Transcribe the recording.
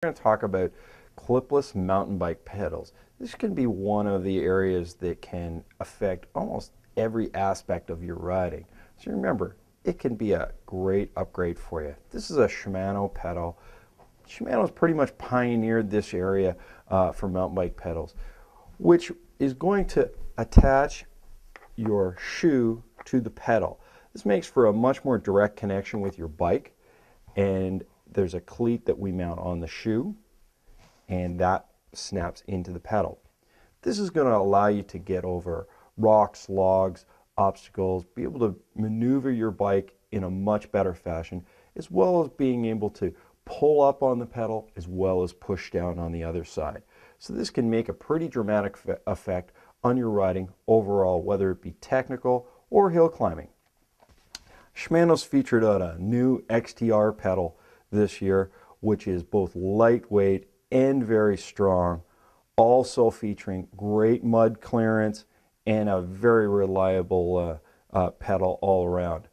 We're going to talk about clipless mountain bike pedals. This can be one of the areas that can affect almost every aspect of your riding. So remember, it can be a great upgrade for you. This is a Shimano pedal. Shimano's pretty much pioneered this area for mountain bike pedals, which is going to attach your shoe to the pedal. This makes for a much more direct connection with your bike, and there's a cleat that we mount on the shoe and that snaps into the pedal. This is going to allow you to get over rocks, logs, obstacles, be able to maneuver your bike in a much better fashion, as well as being able to pull up on the pedal as well as push down on the other side. So this can make a pretty dramatic effect on your riding overall, whether it be technical or hill climbing. Shimano's featured on a new XTR pedal this year, which is both lightweight and very strong, also featuring great mud clearance and a very reliable pedal all around.